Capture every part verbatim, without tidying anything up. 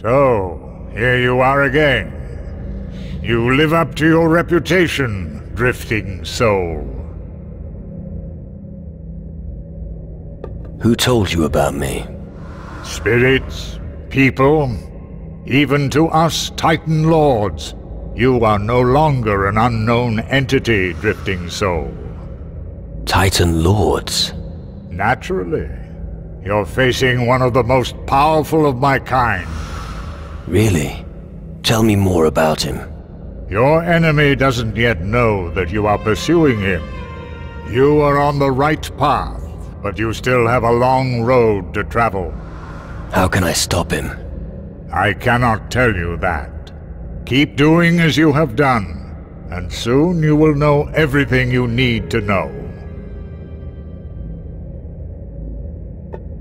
So, here you are again. You live up to your reputation, Drifting Soul. Who told you about me? Spirits, people, even to us Titan Lords. You are no longer an unknown entity, Drifting Soul. Titan Lords? Naturally. You're facing one of the most powerful of my kind. Really? Tell me more about him. Your enemy doesn't yet know that you are pursuing him. You are on the right path, but you still have a long road to travel. How can I stop him? I cannot tell you that. Keep doing as you have done, and soon you will know everything you need to know.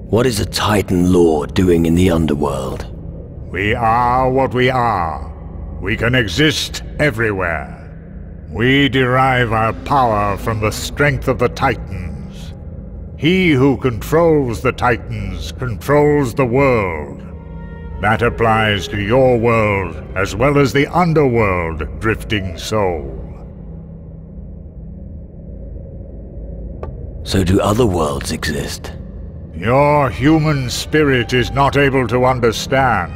What is a Titan Lord doing in the underworld? We are what we are. We can exist everywhere. We derive our power from the strength of the Titans. He who controls the Titans controls the world. That applies to your world as well as the underworld, Drifting Soul. So do other worlds exist? Your human spirit is not able to understand.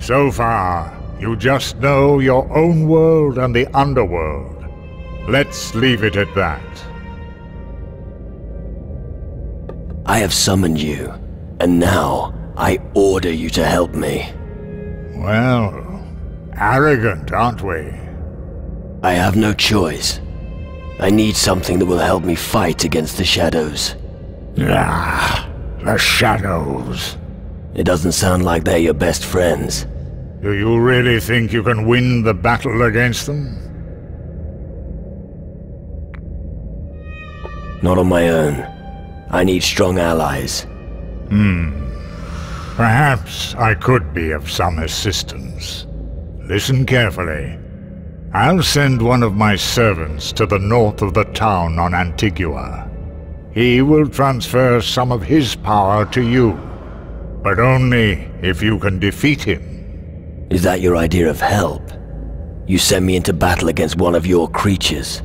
So far, you just know your own world and the underworld. Let's leave it at that. I have summoned you, and now I order you to help me. Well, arrogant, aren't we? I have no choice. I need something that will help me fight against the shadows. Ah, the shadows. It doesn't sound like they're your best friends. Do you really think you can win the battle against them? Not on my own. I need strong allies. Hmm. Perhaps I could be of some assistance. Listen carefully. I'll send one of my servants to the north of the town on Antigua. He will transfer some of his power to you, but only if you can defeat him. Is that your idea of help? You send me into battle against one of your creatures.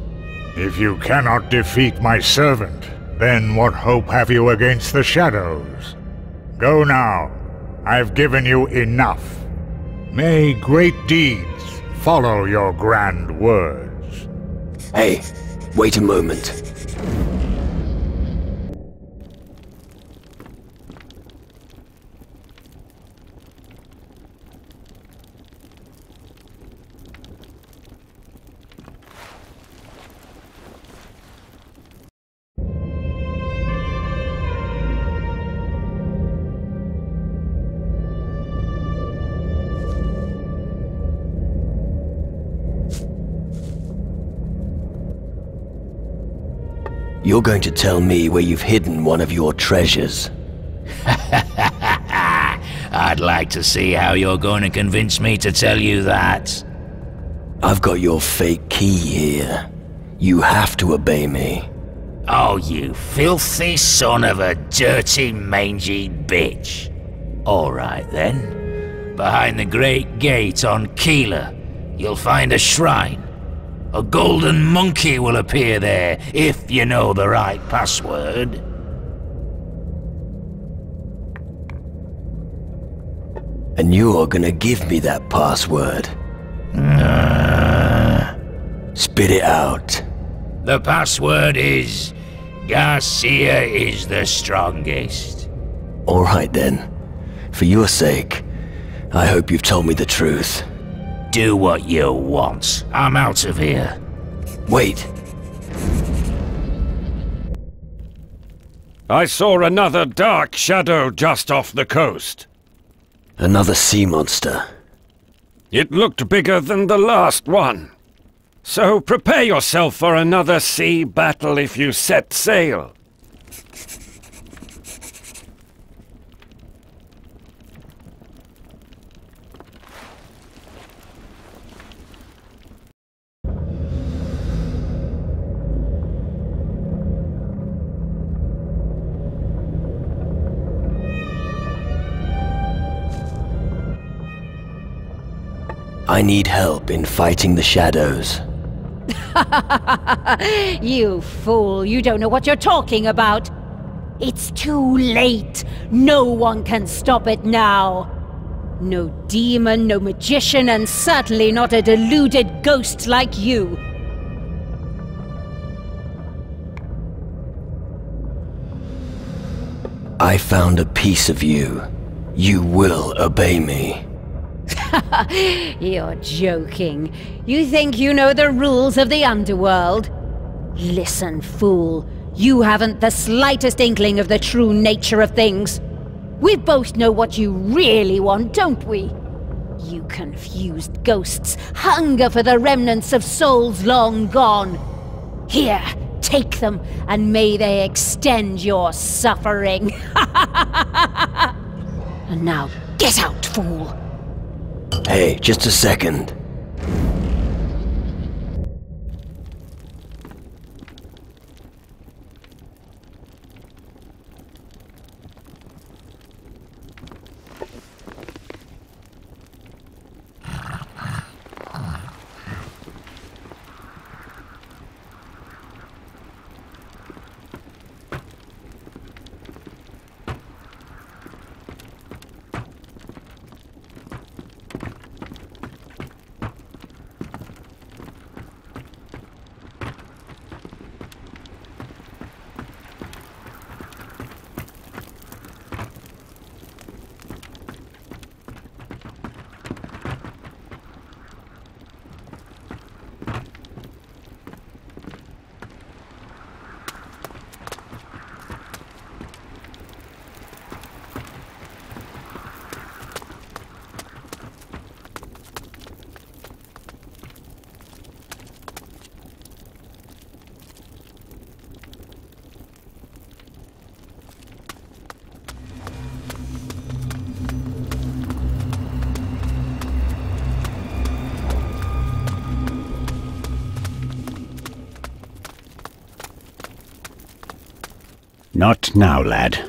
If you cannot defeat my servant, then what hope have you against the shadows? Go now. I've given you enough. May great deeds follow your grand words. Hey, wait a moment. You're going to tell me where you've hidden one of your treasures. I'd like to see how you're going to convince me to tell you that. I've got your fake key here. You have to obey me. Oh, you filthy son of a dirty, mangy bitch. All right, then. Behind the great gate on Keela, you'll find a shrine. A golden monkey will appear there, if you know the right password. And you're gonna give me that password. Uh, Spit it out. The password is... Garcia is the strongest. All right then. For your sake, I hope you've told me the truth. Do what you want. I'm out of here. Wait. I saw another dark shadow just off the coast. Another sea monster. It looked bigger than the last one. So prepare yourself for another sea battle if you set sail. I need help in fighting the shadows. You fool, you don't know what you're talking about. It's too late. No one can stop it now. No demon, no magician, and certainly not a deluded ghost like you. I found a piece of you. You will obey me. You're joking. You think you know the rules of the underworld? Listen, fool. You haven't the slightest inkling of the true nature of things. We both know what you really want, don't we? You confused ghosts hunger for the remnants of souls long gone. Here, take them, and may they extend your suffering. And now, get out, fool! Hey, just a second. Not now, lad.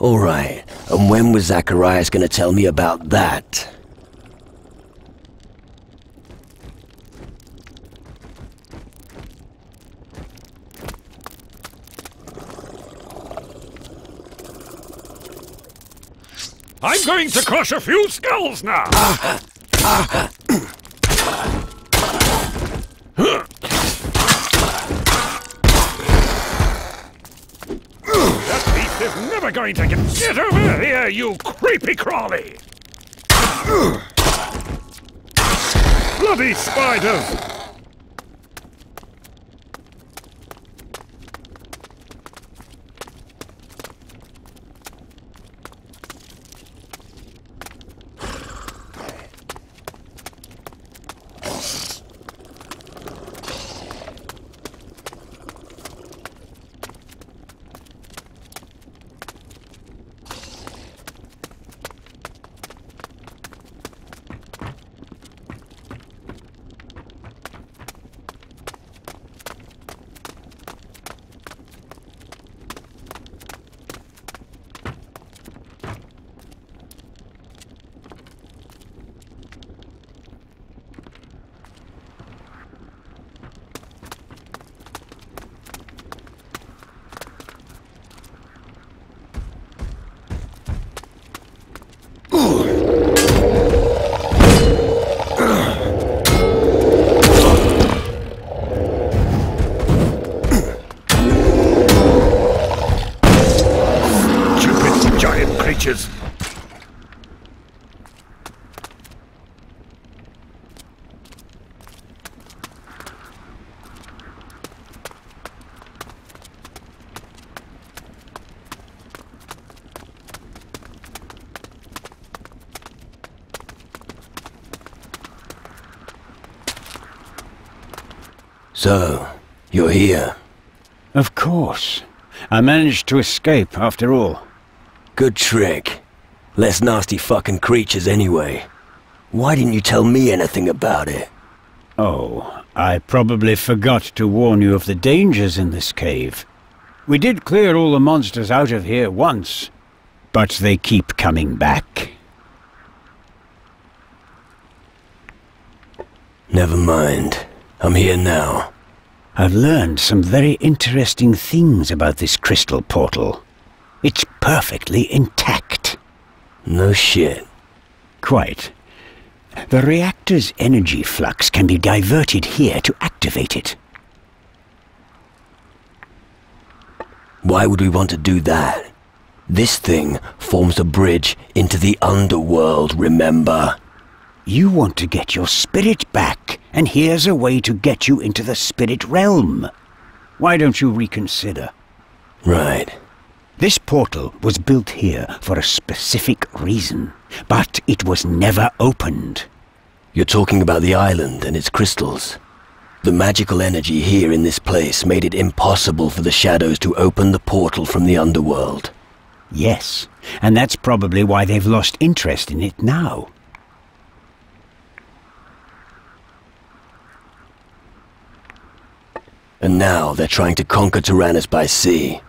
Alright, and when was Zacharias gonna tell me about that? I'm going to crush a few skulls now! Uh, uh, uh, that beast is never going to get... Get over here, you creepy crawly! Uh, Bloody spiders! So, you're here? Of course. I managed to escape, after all. Good trick. Less nasty fucking creatures anyway. Why didn't you tell me anything about it? Oh, I probably forgot to warn you of the dangers in this cave. We did clear all the monsters out of here once, but they keep coming back. Never mind. I'm here now. I've learned some very interesting things about this crystal portal. It's perfectly intact. No shit. Quite. The reactor's energy flux can be diverted here to activate it. Why would we want to do that? This thing forms a bridge into the underworld, remember? You want to get your spirit back, and here's a way to get you into the spirit realm. Why don't you reconsider? Right. This portal was built here for a specific reason, but it was never opened. You're talking about the island and its crystals. The magical energy here in this place made it impossible for the shadows to open the portal from the underworld. Yes, and that's probably why they've lost interest in it now. And now they're trying to conquer Taranis by sea.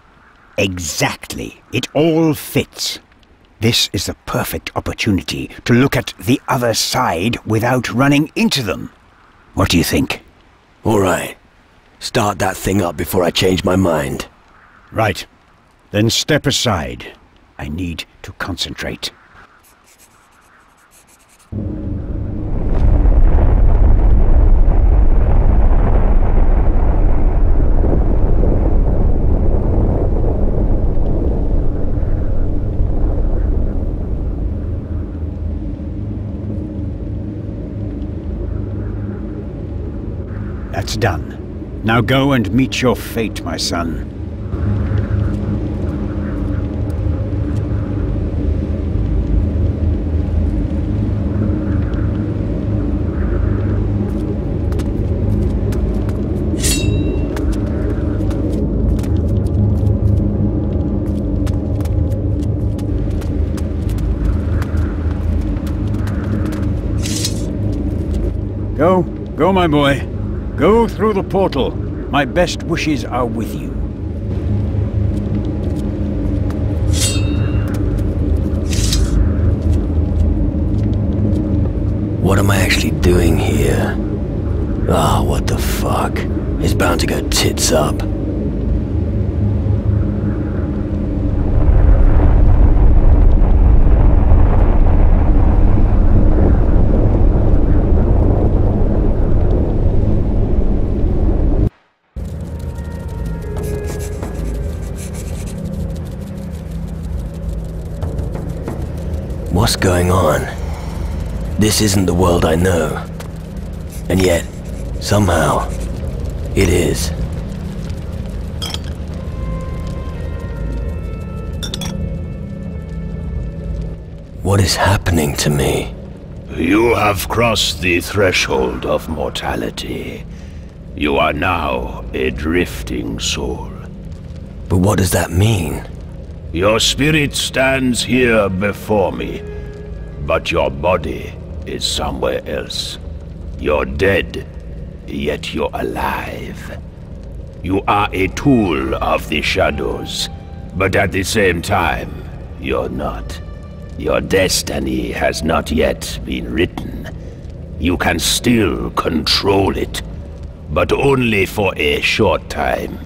Exactly. It all fits. This is the perfect opportunity to look at the other side without running into them. What do you think? All right. Start that thing up before I change my mind. Right. Then step aside. I need to concentrate. That's done. Now go and meet your fate, my son. Go, go, my boy. Go through the portal. My best wishes are with you. What am I actually doing here? Ah, oh, what the fuck? It's bound to go tits up. What's going on? This isn't the world I know. And yet, somehow, it is. What is happening to me? You have crossed the threshold of mortality. You are now a drifting soul. But what does that mean? Your spirit stands here before me, but your body is somewhere else. You're dead, yet you're alive. You are a tool of the shadows, but at the same time, you're not. Your destiny has not yet been written. You can still control it, but only for a short time.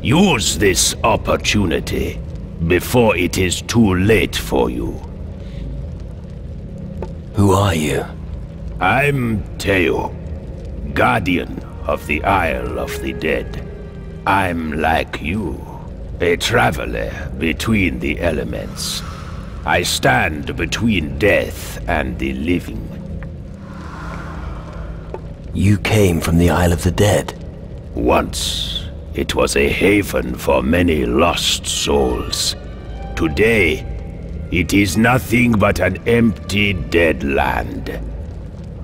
Use this opportunity before it is too late for you. Who are you? I'm Teo, guardian of the Isle of the Dead. I'm like you, a traveler between the elements. I stand between death and the living. You came from the Isle of the Dead? Once. It was a haven for many lost souls. Today, it is nothing but an empty, dead land.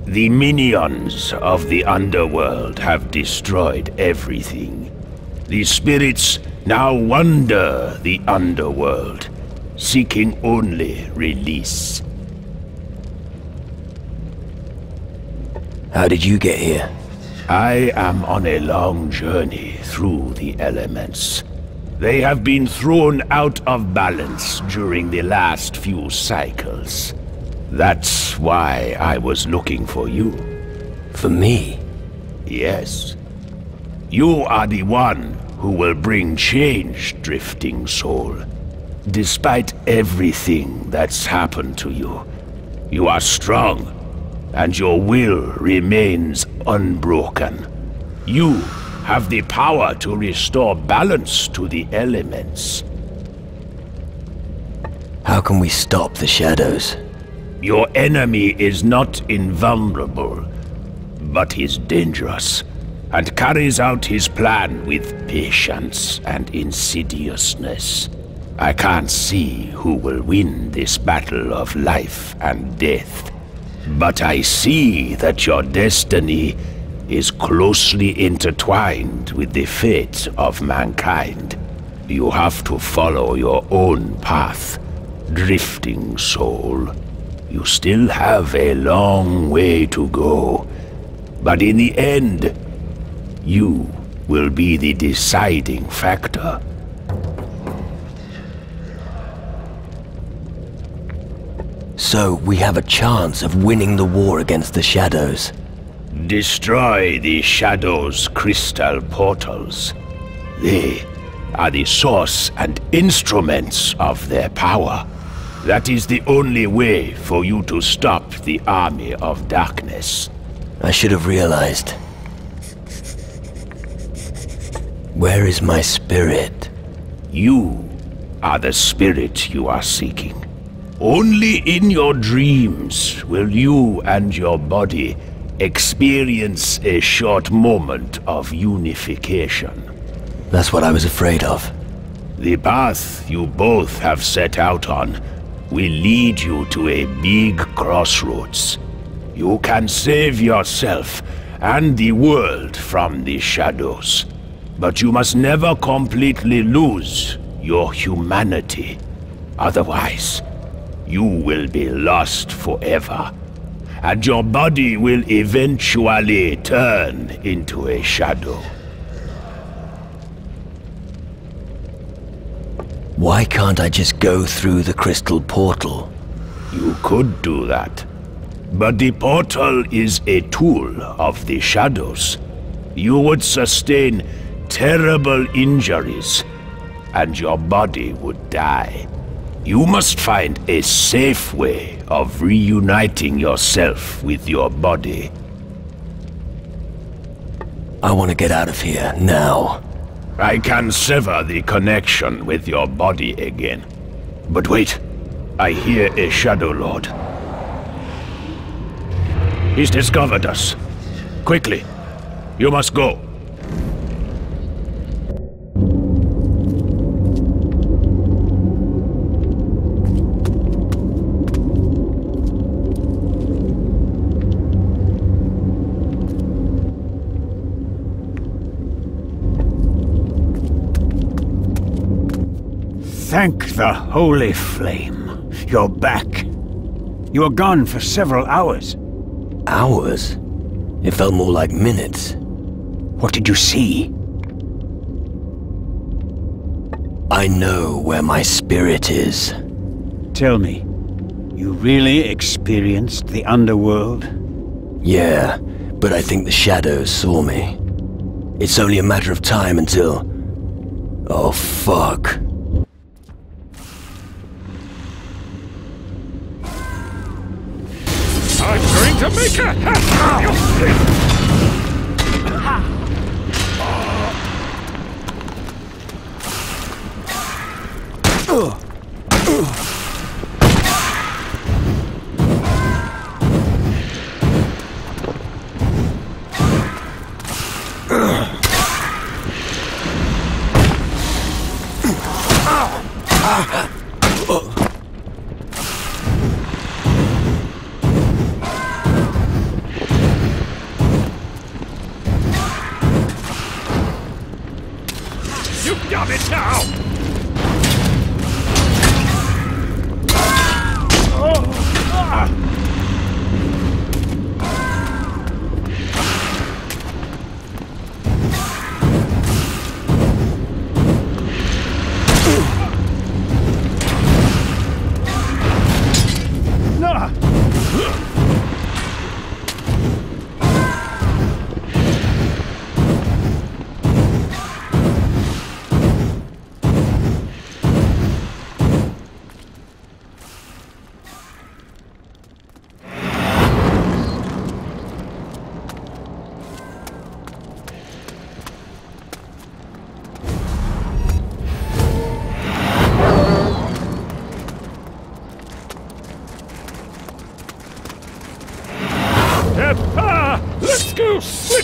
The minions of the underworld have destroyed everything. The spirits now wander the underworld, seeking only release. How did you get here? I am on a long journey through the elements. They have been thrown out of balance during the last few cycles. That's why I was looking for you. For me? Yes. You are the one who will bring change, drifting soul. Despite everything that's happened to you, you are strong. And your will remains unbroken. You have the power to restore balance to the elements. How can we stop the shadows? Your enemy is not invulnerable, but he's dangerous, and carries out his plan with patience and insidiousness. I can't see who will win this battle of life and death. But I see that your destiny is closely intertwined with the fate of mankind. You have to follow your own path, drifting soul. You still have a long way to go, but in the end, you will be the deciding factor. So we have a chance of winning the war against the shadows. Destroy the shadows' crystal portals. They are the source and instruments of their power. That is the only way for you to stop the army of darkness. I should have realized. Where is my spirit? You are the spirit you are seeking. Only in your dreams will you and your body experience a short moment of unification. That's what I was afraid of. The path you both have set out on will lead you to a big crossroads. You can save yourself and the world from the shadows, but you must never completely lose your humanity. Otherwise, you will be lost forever, and your body will eventually turn into a shadow. Why can't I just go through the crystal portal? You could do that, But the portal is a tool of the shadows. You would sustain terrible injuries, and your body would die. You must find a safe way of reuniting yourself with your body. I want to get out of here, now. I can sever the connection with your body again. But wait, I hear a Shadow Lord. He's discovered us. Quickly, you must go. Thank the holy flame. You're back. You were gone for several hours. Hours? It felt more like minutes. What did you see? I know where my spirit is. Tell me, you really experienced the underworld? Yeah, but I think the shadows saw me. It's only a matter of time until... Oh, fuck. I'm going to make a hat of your sin.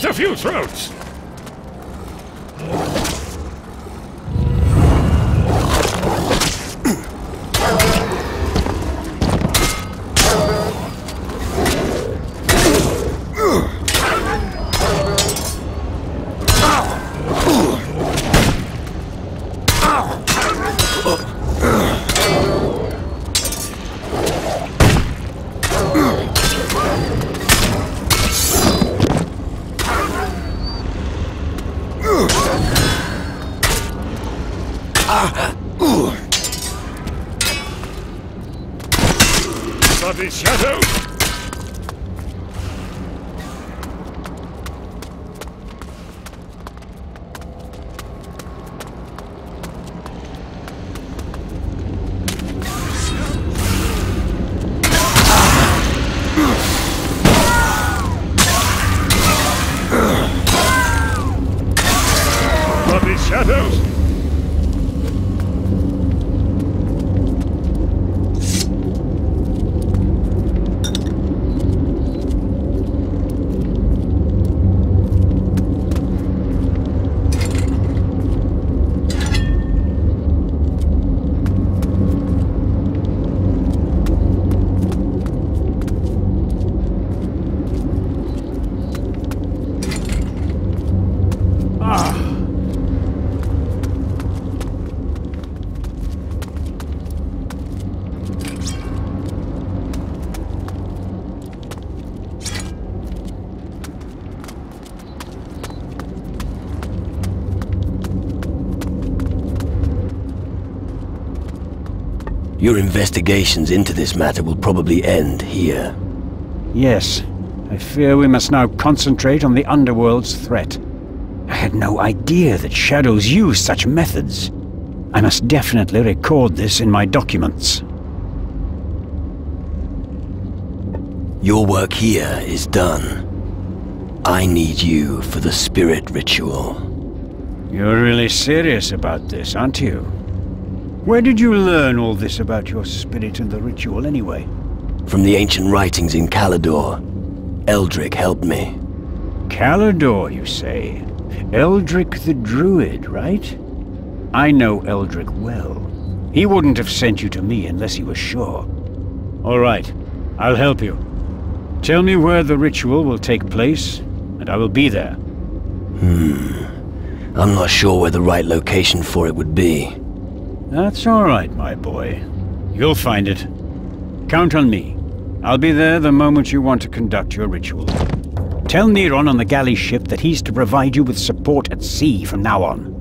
A few throats! Your investigations into this matter will probably end here. Yes, I fear we must now concentrate on the underworld's threat. I had no idea that shadows use such methods. I must definitely record this in my documents. Your work here is done. I need you for the spirit ritual. You're really serious about this, aren't you? Where did you learn all this about your spirit and the ritual, anyway? From the ancient writings in Calador. Eldric helped me. Calador, you say? Eldric the Druid, right? I know Eldric well. He wouldn't have sent you to me unless he was sure. All right, I'll help you. Tell me where the ritual will take place, and I will be there. Hmm. I'm not sure where the right location for it would be. That's all right, my boy. You'll find it. Count on me. I'll be there the moment you want to conduct your ritual. Tell Neron on the galley ship that he's to provide you with support at sea from now on.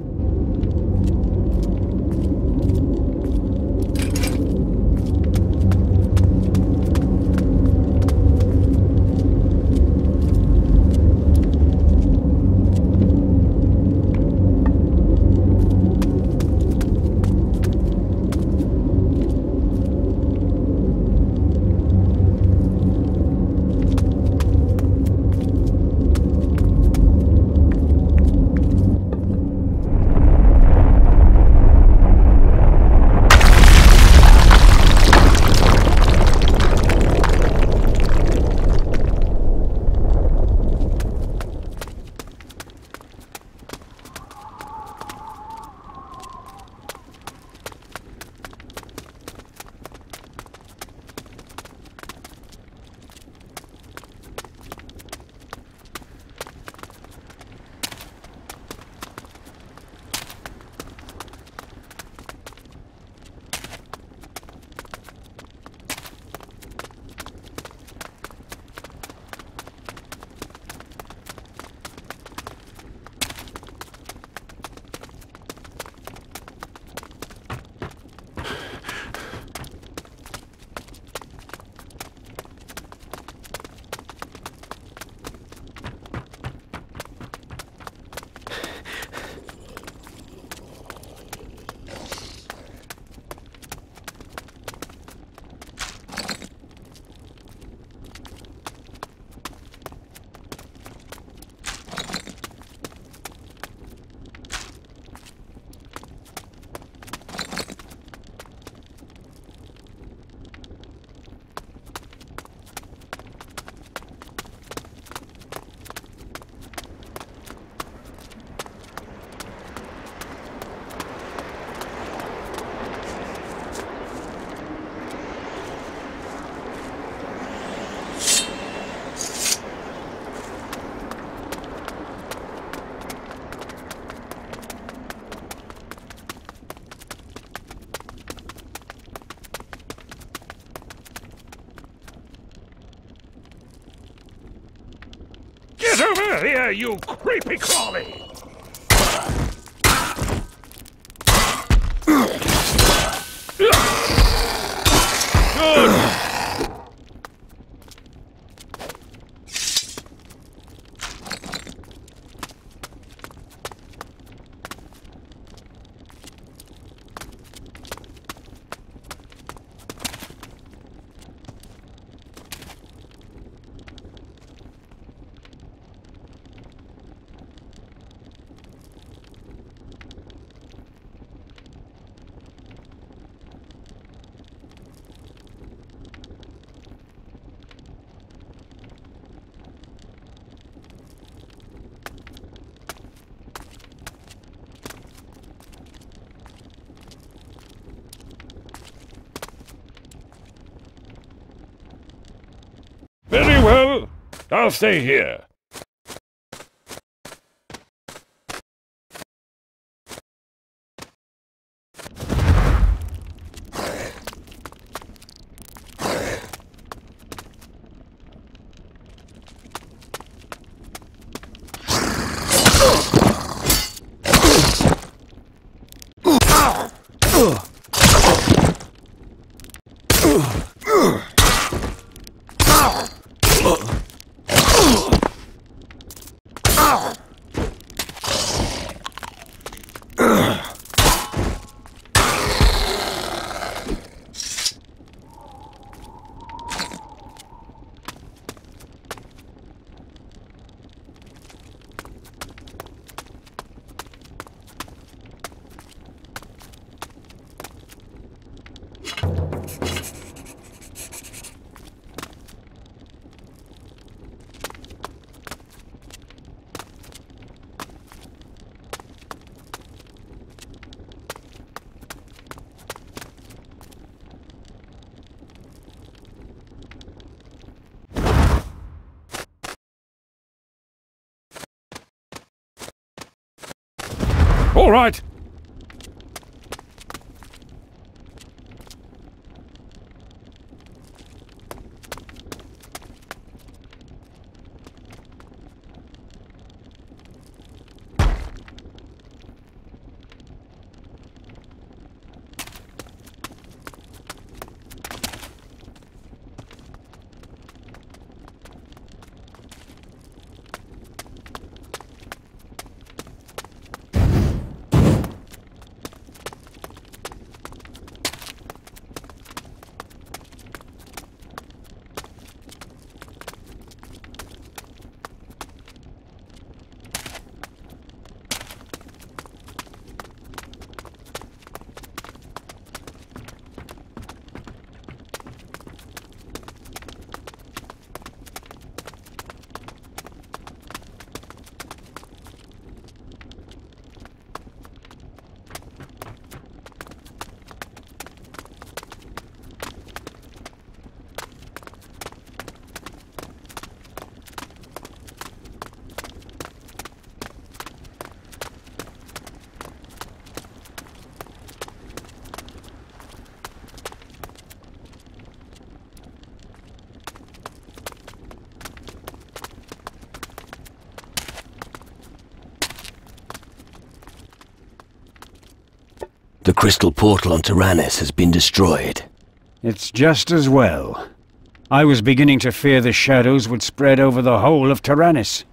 Here, you creepy crawly! Very well. I'll stay here. All right. The crystal portal on Taranis has been destroyed. It's just as well. I was beginning to fear the shadows would spread over the whole of Taranis.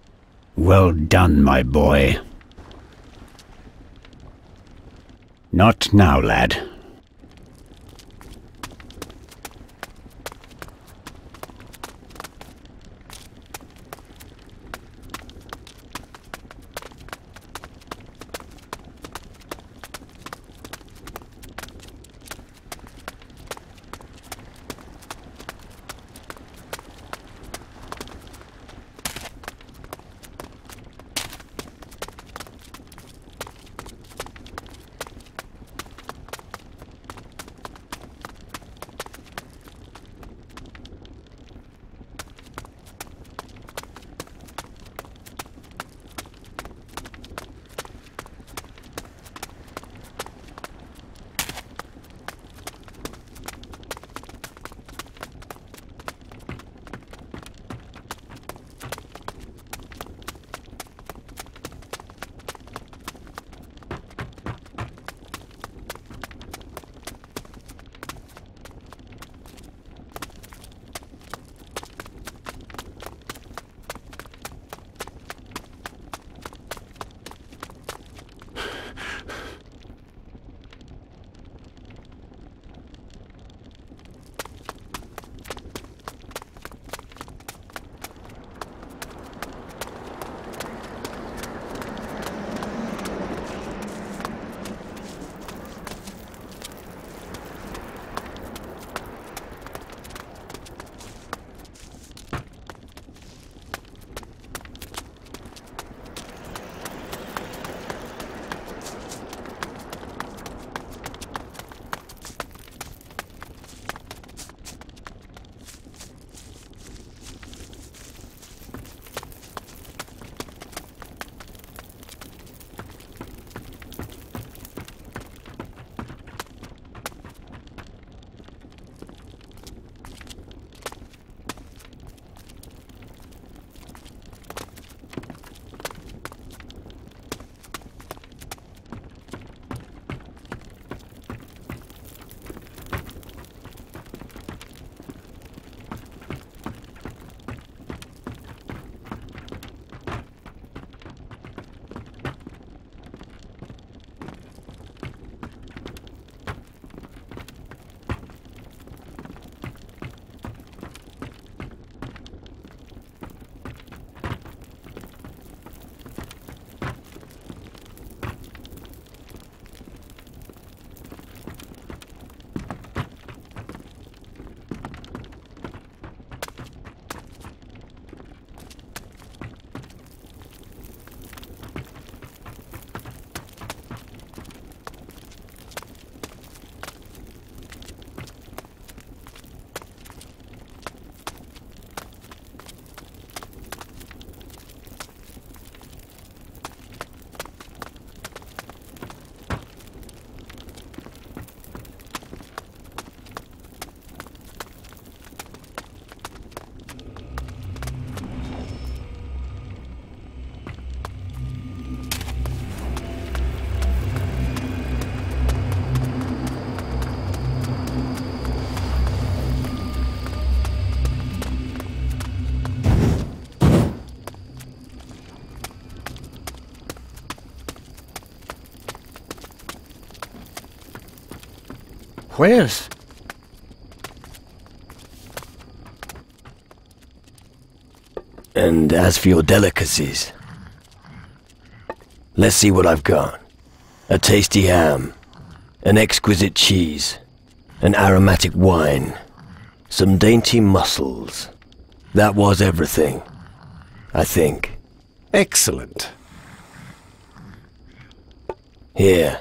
Well done, my boy. Not now, lad. Where's? And as for your delicacies, let's see what I've got. A tasty ham, an exquisite cheese, an aromatic wine, some dainty mussels. That was everything, I think. Excellent. Here,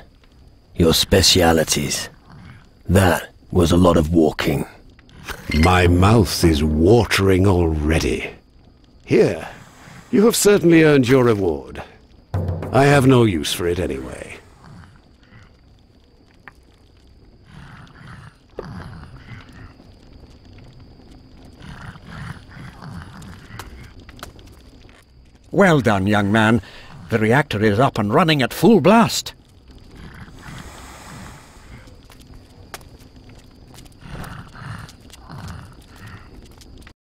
your specialities. That was a lot of walking. My mouth is watering already. Here, you have certainly earned your reward. I have no use for it anyway. Well done, young man. The reactor is up and running at full blast.